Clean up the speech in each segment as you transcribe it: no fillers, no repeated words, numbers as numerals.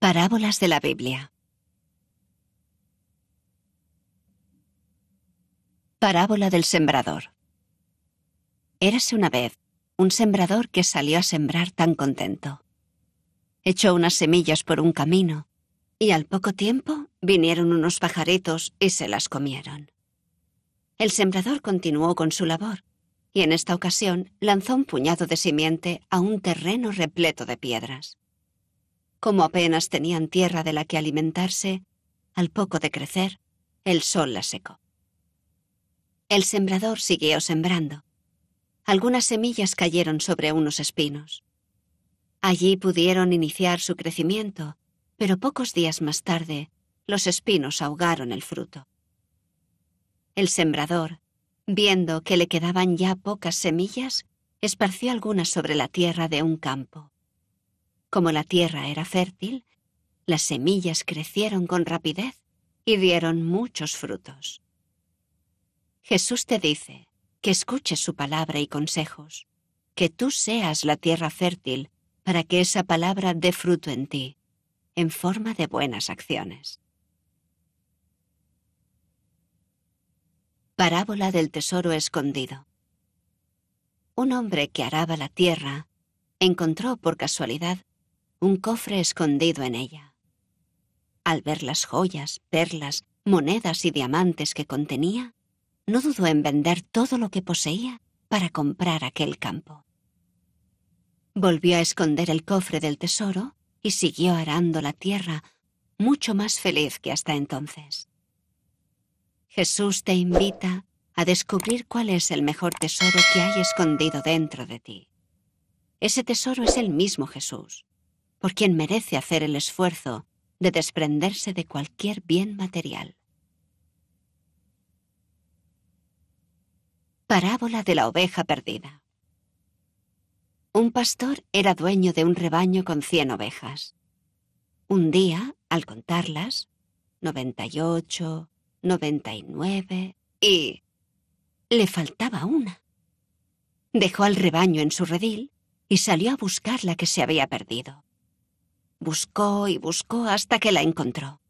Parábolas de la Biblia. Parábola del sembrador. Érase una vez un sembrador que salió a sembrar tan contento. Echó unas semillas por un camino y al poco tiempo vinieron unos pajaritos y se las comieron. El sembrador continuó con su labor y en esta ocasión lanzó un puñado de simiente a un terreno repleto de piedras. Como apenas tenían tierra de la que alimentarse, al poco de crecer, el sol la secó. El sembrador siguió sembrando. Algunas semillas cayeron sobre unos espinos. Allí pudieron iniciar su crecimiento, pero pocos días más tarde, los espinos ahogaron el fruto. El sembrador, viendo que le quedaban ya pocas semillas, esparció algunas sobre la tierra de un campo. Como la tierra era fértil, las semillas crecieron con rapidez y dieron muchos frutos. Jesús te dice que escuches su palabra y consejos, que tú seas la tierra fértil para que esa palabra dé fruto en ti, en forma de buenas acciones. Parábola del tesoro escondido. Un hombre que araba la tierra encontró por casualidad un cofre escondido en ella. Al ver las joyas, perlas, monedas y diamantes que contenía, no dudó en vender todo lo que poseía para comprar aquel campo. Volvió a esconder el cofre del tesoro y siguió arando la tierra, mucho más feliz que hasta entonces. Jesús te invita a descubrir cuál es el mejor tesoro que hay escondido dentro de ti. Ese tesoro es el mismo Jesús, por quien merece hacer el esfuerzo de desprenderse de cualquier bien material. Parábola de la oveja perdida. Un pastor era dueño de un rebaño con 100 ovejas. Un día, al contarlas, 98, 99 y... le faltaba una. Dejó al rebaño en su redil y salió a buscar la que se había perdido. Buscó y buscó hasta que la encontró.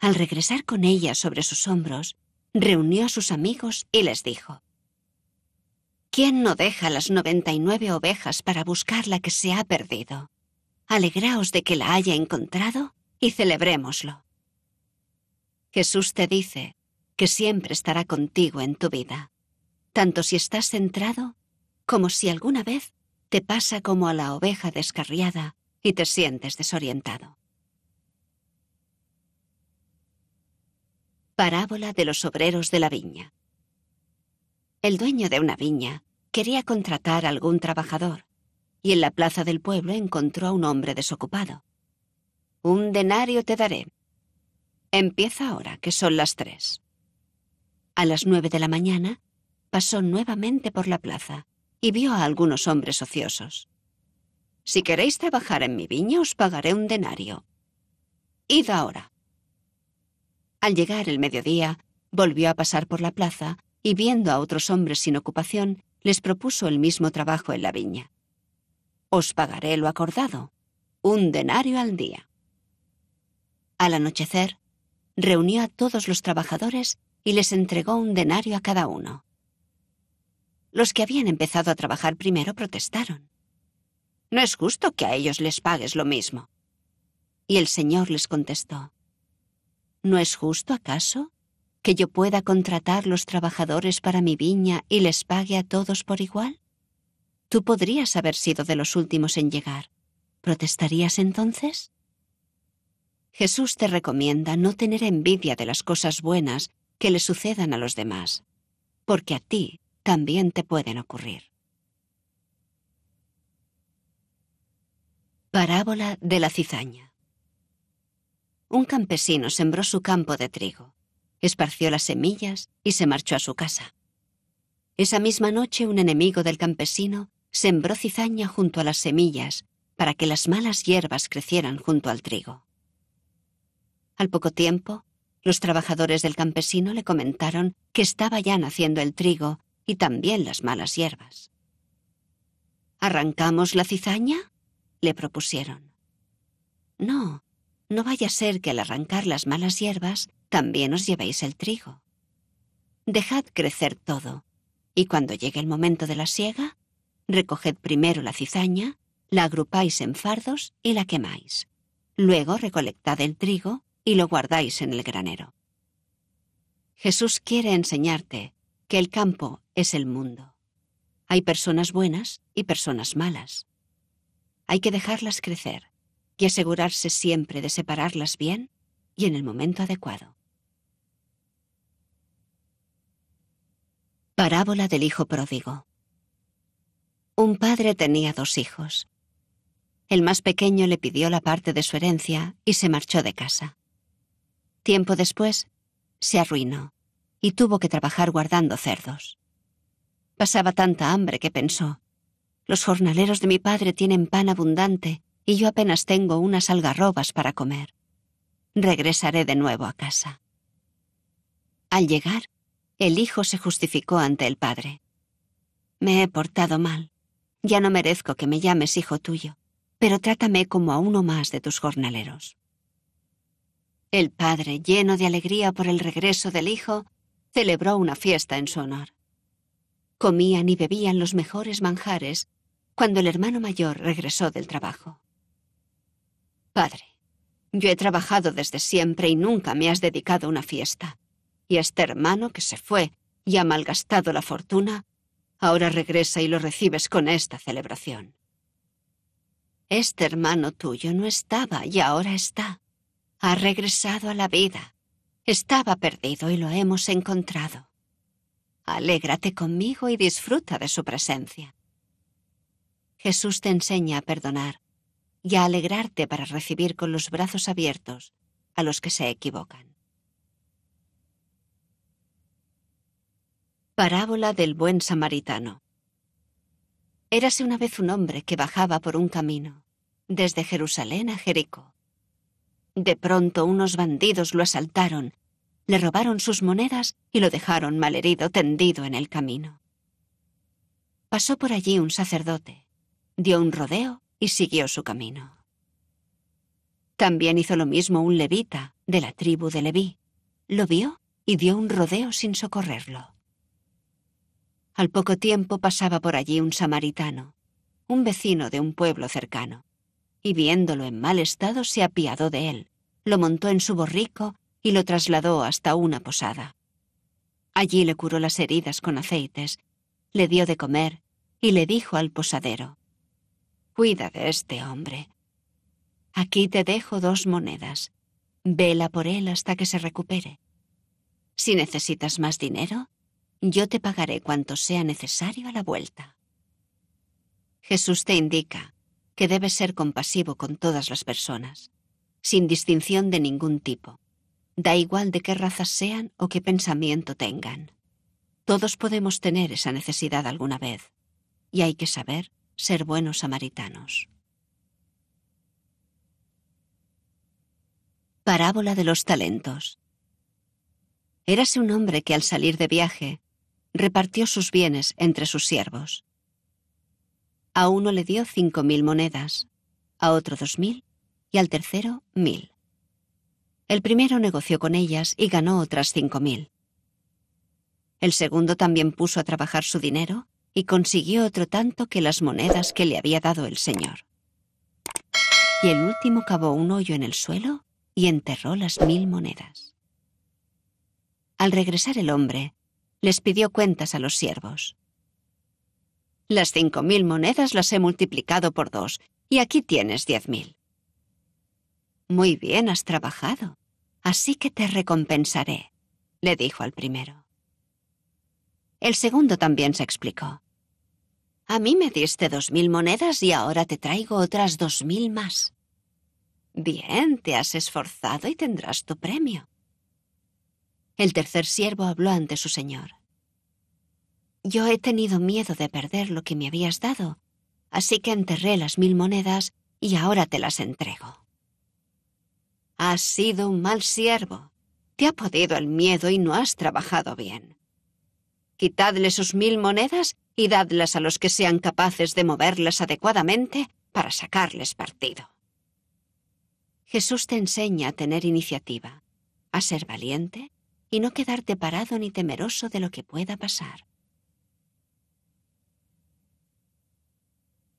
Al regresar con ella sobre sus hombros, reunió a sus amigos y les dijo: «¿Quién no deja las 99 ovejas para buscar la que se ha perdido? Alegraos de que la haya encontrado y celebrémoslo». Jesús te dice que siempre estará contigo en tu vida, tanto si estás centrado como si alguna vez te pasa como a la oveja descarriada y te sientes desorientado. Parábola de los obreros de la viña. El dueño de una viña quería contratar a algún trabajador y en la plaza del pueblo encontró a un hombre desocupado. «Un denario te daré. Empieza ahora, que son las 3». A las 9 de la mañana pasó nuevamente por la plaza y vio a algunos hombres ociosos. «Si queréis trabajar en mi viña, os pagaré un denario. Id ahora». Al llegar el mediodía, volvió a pasar por la plaza y viendo a otros hombres sin ocupación, les propuso el mismo trabajo en la viña. «Os pagaré lo acordado, un denario al día». Al anochecer, reunió a todos los trabajadores y les entregó un denario a cada uno. Los que habían empezado a trabajar primero protestaron. «No es justo que a ellos les pagues lo mismo». Y el Señor les contestó: «¿No es justo acaso que yo pueda contratar los trabajadores para mi viña y les pague a todos por igual? Tú podrías haber sido de los últimos en llegar. ¿Protestarías entonces?». Jesús te recomienda no tener envidia de las cosas buenas que le sucedan a los demás, porque a ti también te pueden ocurrir. Parábola de la cizaña. Un campesino sembró su campo de trigo, esparció las semillas y se marchó a su casa. Esa misma noche un enemigo del campesino sembró cizaña junto a las semillas para que las malas hierbas crecieran junto al trigo. Al poco tiempo, los trabajadores del campesino le comentaron que estaba ya naciendo el trigo y también las malas hierbas. «¿Arrancamos la cizaña?», le propusieron. «No, no vaya a ser que al arrancar las malas hierbas también os llevéis el trigo. Dejad crecer todo, y cuando llegue el momento de la siega, recoged primero la cizaña, la agrupáis en fardos y la quemáis. Luego recolectad el trigo y lo guardáis en el granero. Jesús quiere enseñarte que el campo es el mundo. Hay personas buenas y personas malas. Hay que dejarlas crecer y asegurarse siempre de separarlas bien y en el momento adecuado. Parábola del hijo pródigo. Un padre tenía 2 hijos. El más pequeño le pidió la parte de su herencia y se marchó de casa. Tiempo después, se arruinó y tuvo que trabajar guardando cerdos. Pasaba tanta hambre que pensó: los jornaleros de mi padre tienen pan abundante y yo apenas tengo unas algarrobas para comer. Regresaré de nuevo a casa. Al llegar, el hijo se justificó ante el padre. «Me he portado mal. Ya no merezco que me llames hijo tuyo, pero trátame como a uno más de tus jornaleros». El padre, lleno de alegría por el regreso del hijo, celebró una fiesta en su honor. Comían y bebían los mejores manjares cuando el hermano mayor regresó del trabajo. «Padre, yo he trabajado desde siempre y nunca me has dedicado una fiesta. Y este hermano que se fue y ha malgastado la fortuna, ahora regresa y lo recibes con esta celebración. Este hermano tuyo no estaba y ahora está. Ha regresado a la vida. Estaba perdido y lo hemos encontrado. Alégrate conmigo y disfruta de su presencia». Jesús te enseña a perdonar y a alegrarte para recibir con los brazos abiertos a los que se equivocan. Parábola del buen samaritano. Érase una vez un hombre que bajaba por un camino, desde Jerusalén a Jericó. De pronto unos bandidos lo asaltaron, le robaron sus monedas y lo dejaron malherido tendido en el camino. Pasó por allí un sacerdote, dio un rodeo y siguió su camino. También hizo lo mismo un levita de la tribu de Leví. Lo vio y dio un rodeo sin socorrerlo. Al poco tiempo pasaba por allí un samaritano, un vecino de un pueblo cercano, y viéndolo en mal estado se apiadó de él, lo montó en su borrico y lo trasladó hasta una posada. Allí le curó las heridas con aceites, le dio de comer y le dijo al posadero: «Cuida de este hombre. Aquí te dejo 2 monedas. Vela por él hasta que se recupere. Si necesitas más dinero, yo te pagaré cuanto sea necesario a la vuelta». Jesús te indica que debes ser compasivo con todas las personas, sin distinción de ningún tipo. Da igual de qué razas sean o qué pensamiento tengan. Todos podemos tener esa necesidad alguna vez, y hay que saber ser buenos samaritanos. Parábola de los talentos. Érase un hombre que al salir de viaje repartió sus bienes entre sus siervos. A uno le dio 5.000 monedas, a otro 2.000 y al tercero 1.000. El primero negoció con ellas y ganó otras 5.000. El segundo también puso a trabajar su dinero y consiguió otro tanto que las monedas que le había dado el señor. Y el último cavó un hoyo en el suelo y enterró las 1.000 monedas. Al regresar el hombre, les pidió cuentas a los siervos. «Las 5.000 monedas las he multiplicado por 2, y aquí tienes 10.000. «Muy bien, has trabajado, así que te recompensaré», le dijo al primero. El segundo también se explicó. «A mí me diste 2.000 monedas y ahora te traigo otras 2.000 más. «Bien, te has esforzado y tendrás tu premio». El tercer siervo habló ante su señor. «Yo he tenido miedo de perder lo que me habías dado, así que enterré las 1.000 monedas y ahora te las entrego». «Has sido un mal siervo. Te ha podido el miedo y no has trabajado bien. Quitadle sus 1.000 monedas y dadlas a los que sean capaces de moverlas adecuadamente para sacarles partido». Jesús te enseña a tener iniciativa, a ser valiente y no quedarte parado ni temeroso de lo que pueda pasar.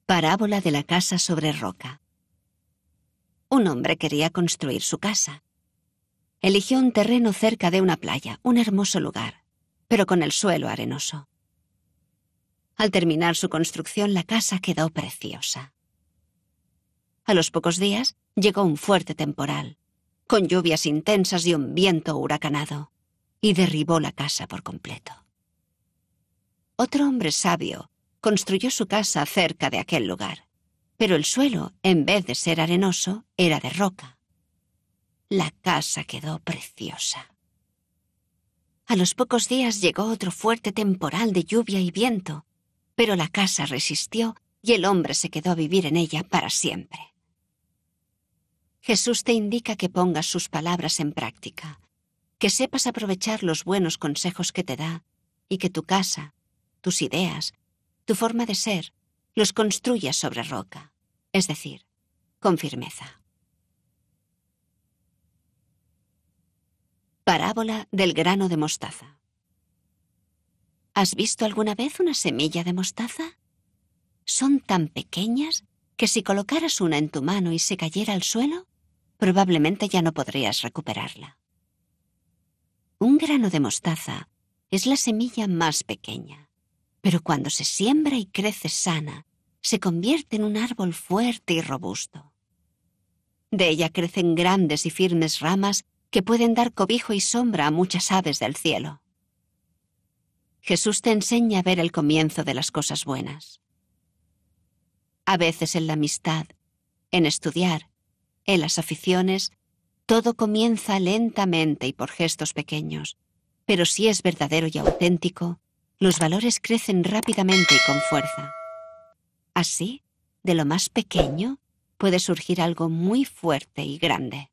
Parábola de la casa sobre roca. Un hombre quería construir su casa. Eligió un terreno cerca de una playa, un hermoso lugar, pero con el suelo arenoso. Al terminar su construcción, la casa quedó preciosa. A los pocos días, llegó un fuerte temporal, con lluvias intensas y un viento huracanado, y derribó la casa por completo. Otro hombre sabio construyó su casa cerca de aquel lugar, pero el suelo, en vez de ser arenoso, era de roca. La casa quedó preciosa. A los pocos días llegó otro fuerte temporal de lluvia y viento, pero la casa resistió y el hombre se quedó a vivir en ella para siempre. Jesús te indica que pongas sus palabras en práctica, que sepas aprovechar los buenos consejos que te da y que tu casa, tus ideas, tu forma de ser, los construyas sobre roca, es decir, con firmeza. Parábola del grano de mostaza. ¿Has visto alguna vez una semilla de mostaza? Son tan pequeñas que si colocaras una en tu mano y se cayera al suelo, probablemente ya no podrías recuperarla. Un grano de mostaza es la semilla más pequeña, pero cuando se siembra y crece sana, se convierte en un árbol fuerte y robusto. De ella crecen grandes y firmes ramas que pueden dar cobijo y sombra a muchas aves del cielo. Jesús te enseña a ver el comienzo de las cosas buenas. A veces en la amistad, en estudiar, en las aficiones, todo comienza lentamente y por gestos pequeños. Pero si es verdadero y auténtico, los valores crecen rápidamente y con fuerza. Así, de lo más pequeño, puede surgir algo muy fuerte y grande.